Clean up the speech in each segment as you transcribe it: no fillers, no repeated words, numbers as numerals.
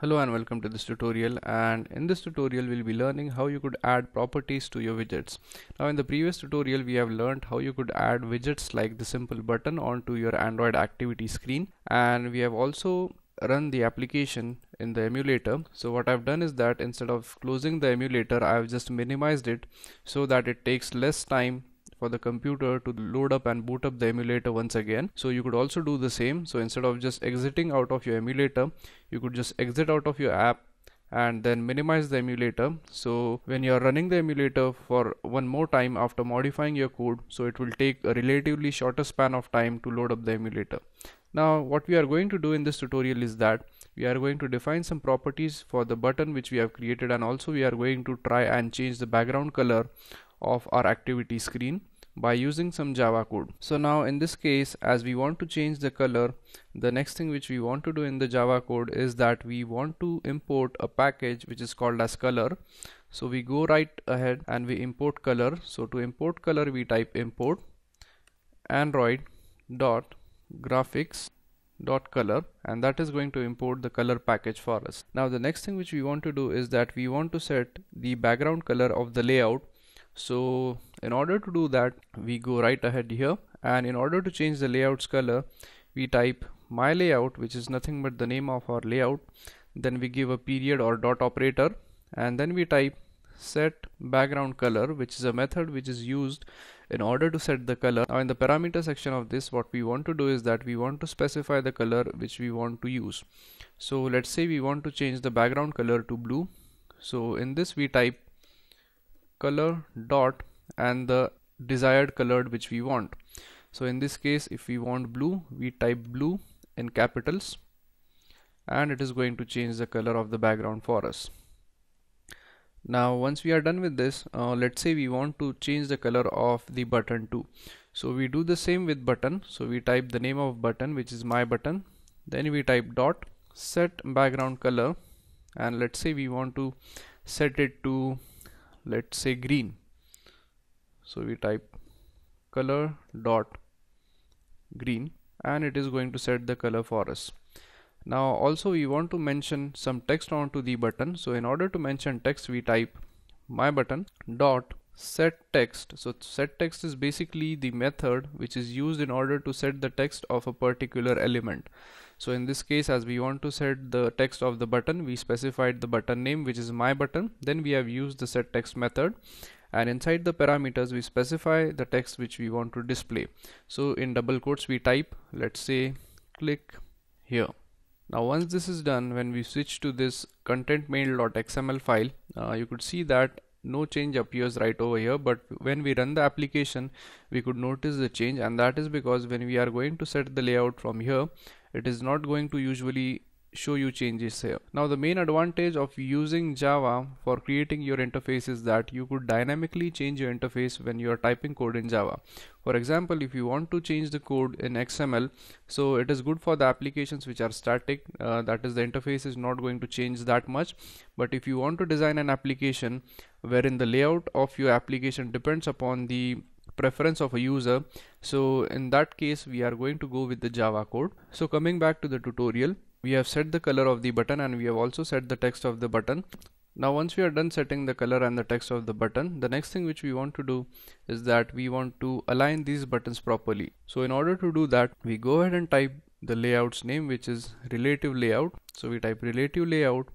Hello and welcome to this tutorial, and in this tutorial we'll be learning how you could add properties to your widgets. Now in the previous tutorial we have learned how you could add widgets like the simple button onto your Android activity screen, and we have also run the application in the emulator. So what I've done is that instead of closing the emulator I've just minimized it so that it takes less time for the computer to load up and boot up the emulator once again. So you could also do the same. So instead of just exiting out of your emulator, you could just exit out of your app and then minimize the emulator. So when you're running the emulator for one more time after modifying your code, so it will take a relatively shorter span of time to load up the emulator. Now what we are going to do in this tutorial is that we are going to define some properties for the button which we have created, and also we are going to try and change the background color of our activity screen by using some Java code. So now in this case, as we want to change the color, the next thing which we want to do in the Java code is that we want to import a package which is called as color. So we go right ahead and we import color. So to import color we type import android.graphics.color, and that is going to import the color package for us. Now the next thing which we want to do is that we want to set the background color of the layout. So in order to do that, we go right ahead here, and in order to change the layout's color, we type my layout, which is nothing but the name of our layout. Then we give a period or dot operator, and then we type set background color, which is a method which is used in order to set the color. Now in the parameter section of this, what we want to do is that we want to specify the color which we want to use. So let's say we want to change the background color to blue. So in this we type color dot and the desired color which we want. So in this case, if we want blue, we type blue in capitals, and it is going to change the color of the background for us. Now once we are done with this, let's say we want to change the color of the button too. So we do the same with button. So we type the name of button, which is my button, then we type dot set background color, and let's say we want to set it to, let's say, green. So we type color dot green, and it is going to set the color for us. Now also we want to mention some text onto the button. So in order to mention text, we type my button dot set text. So set text is basically the method which is used in order to set the text of a particular element. So in this case, as we want to set the text of the button, we specified the button name, which is my button, then we have used the set text method, and inside the parameters we specify the text which we want to display. So in double quotes we type, let's say, click here. Now once this is done, when we switch to this content_main.xml file, you could see that no change appears right over here, but when we run the application we could notice the change, and that is because when we are going to set the layout from here, it is not going to usually show you changes here. Now the main advantage of using Java for creating your interface is that you could dynamically change your interface when you are typing code in Java. For example, if you want to change the code in XML, so it is good for the applications which are static, that is, the interface is not going to change that much. But if you want to design an application wherein the layout of your application depends upon the preference of a user, so in that case we are going to go with the Java code. So coming back to the tutorial, we have set the color of the button, and we have also set the text of the button. Now once we are done setting the color and the text of the button, the next thing which we want to do is that we want to align these buttons properly. So in order to do that, we go ahead and type the layout's name, which is RelativeLayout. So we type RelativeLayout,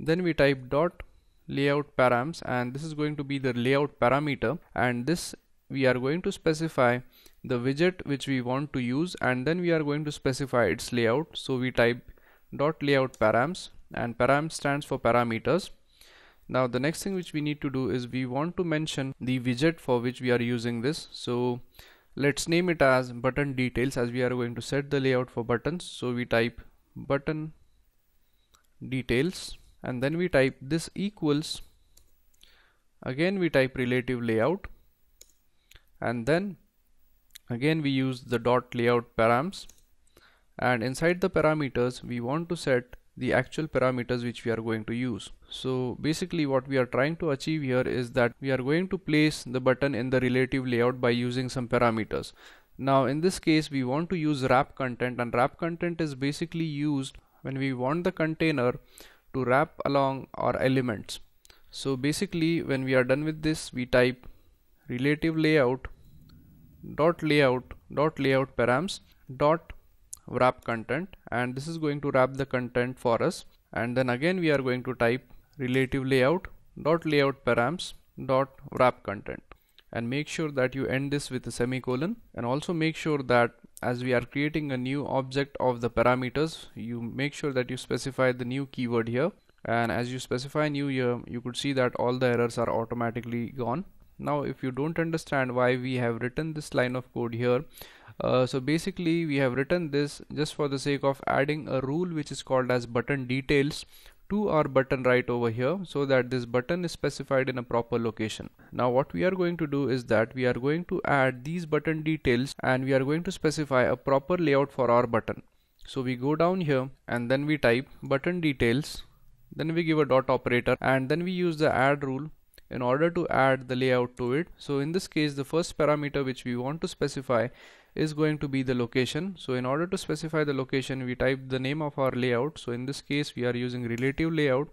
then we type dot layoutParams, and this is going to be the layout parameter, and this we are going to specify the widget which we want to use, and then we are going to specify its layout. So we type dot layout params, and params stands for parameters. Now the next thing which we need to do is we want to mention the widget for which we are using this. So let's name it as button details, as we are going to set the layout for buttons. So we type button details, and then we type this equals, again we type relative layout, and then again we use the dot layout params, and inside the parameters we want to set the actual parameters which we are going to use. So basically what we are trying to achieve here is that we are going to place the button in the relative layout by using some parameters. Now in this case we want to use wrap content, and wrap content is basically used when we want the container to wrap along our elements. So basically when we are done with this, we type RelativeLayout.layoutParams.wrapContent, and this is going to wrap the content for us. And then again we are going to type RelativeLayout.layoutParams.wrapContent, and make sure that you end this with a semicolon. And also make sure that as we are creating a new object of the parameters, you make sure that you specify the new keyword here. And as you specify new here, you could see that all the errors are automatically gone. Now if you don't understand why we have written this line of code here, so basically we have written this just for the sake of adding a rule which is called as button details to our button right over here, so that this button is specified in a proper location. Now what we are going to do is that we are going to add these button details and we are going to specify a proper layout for our button. So we go down here and then we type button details, then we give a dot operator, and then we use the add rule in order to add the layout to it. So in this case, the first parameter which we want to specify is going to be the location. So in order to specify the location, we type the name of our layout. So in this case we are using relative layout,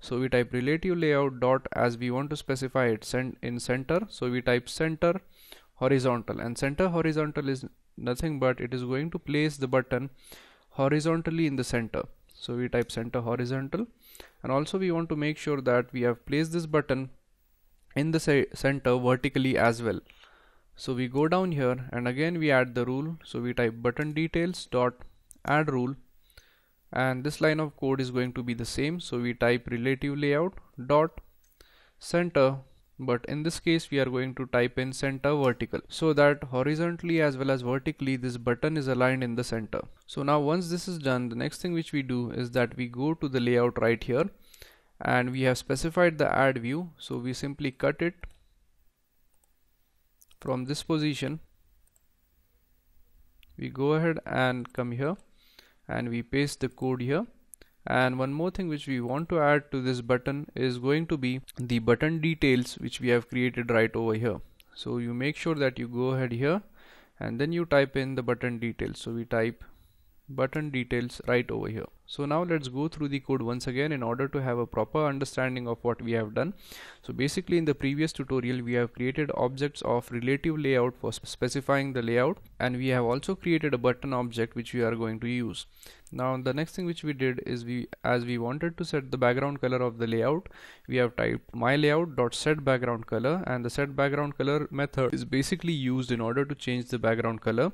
so we type relative layout dot, as we want to specify it in center, so we type center horizontal. And center horizontal is nothing but it is going to place the button horizontally in the center, so we type center horizontal. And also we want to make sure that we have placed this button in the center vertically as well. So we go down here and again we add the rule, so we type button details dot add rule, and this line of code is going to be the same, so we type relative layout dot center, but in this case we are going to type in center vertical, so that horizontally as well as vertically this button is aligned in the center. So now once this is done, the next thing which we do is that we go to the layout right here, and we have specified the add view, so we simply cut it from this position. We go ahead and come here and we paste the code here. And one more thing which we want to add to this button is going to be the button details which we have created right over here. So you make sure that you go ahead here and then you type in the button details, so we type button details right over here. So now let's go through the code once again in order to have a proper understanding of what we have done. So basically in the previous tutorial we have created objects of relative layout for specifying the layout, and we have also created a button object which we are going to use. Now the next thing which we did is as we wanted to set the background color of the layout, we have typed myLayout.setBackgroundColor, and the setBackgroundColor method is basically used in order to change the background color,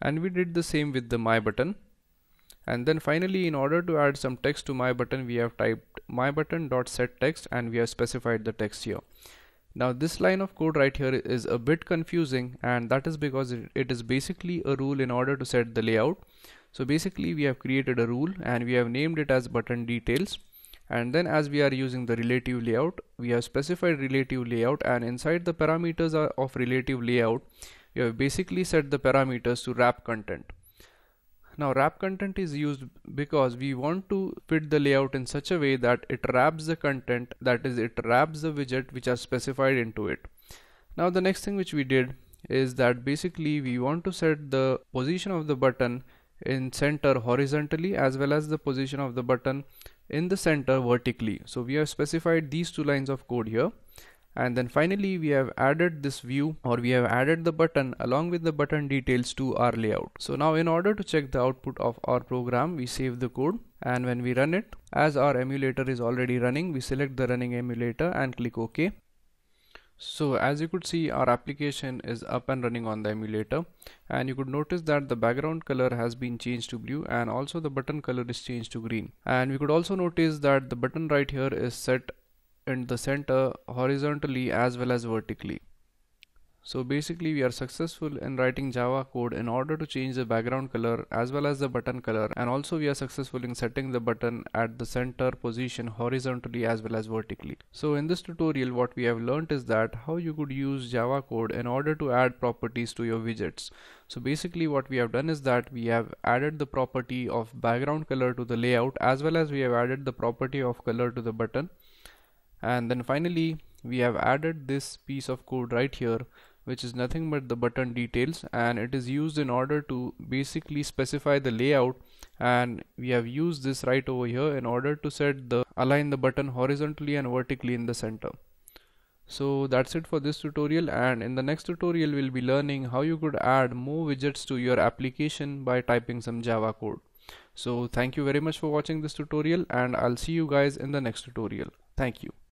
and we did the same with the myButton. And then finally in order to add some text to my button, we have typed myButton.setText and we have specified the text here. Now this line of code right here is a bit confusing, and that is because it is basically a rule in order to set the layout. So basically we have created a rule and we have named it as button details, and then as we are using the relative layout, we have specified relative layout, and inside the parameters of relative layout we have basically set the parameters to wrap content. Now wrap content is used because we want to fit the layout in such a way that it wraps the content, that is it wraps the widget which are specified into it. Now the next thing which we did is that basically we want to set the position of the button in center horizontally as well as the position of the button in the center vertically. So we have specified these two lines of code here. And then finally we have added this view, or we have added the button along with the button details to our layout. So now in order to check the output of our program, we save the code, and when we run it, as our emulator is already running, we select the running emulator and click OK. So as you could see, our application is up and running on the emulator, and you could notice that the background color has been changed to blue, and also the button color is changed to green. And we could also notice that the button right here is set in the center horizontally as well as vertically. So basically we are successful in writing Java code in order to change the background color as well as the button color, and also we are successful in setting the button at the center position horizontally as well as vertically. So in this tutorial what we have learnt is that how you could use Java code in order to add properties to your widgets. So basically what we have done is that we have added the property of background color to the layout, as well as we have added the property of color to the button. And then finally we have added this piece of code right here which is nothing but the button details, and it is used in order to basically specify the layout, and we have used this right over here in order to align the button horizontally and vertically in the center. So that's it for this tutorial, and in the next tutorial we'll be learning how you could add more widgets to your application by typing some Java code. So thank you very much for watching this tutorial, and I'll see you guys in the next tutorial. Thank you.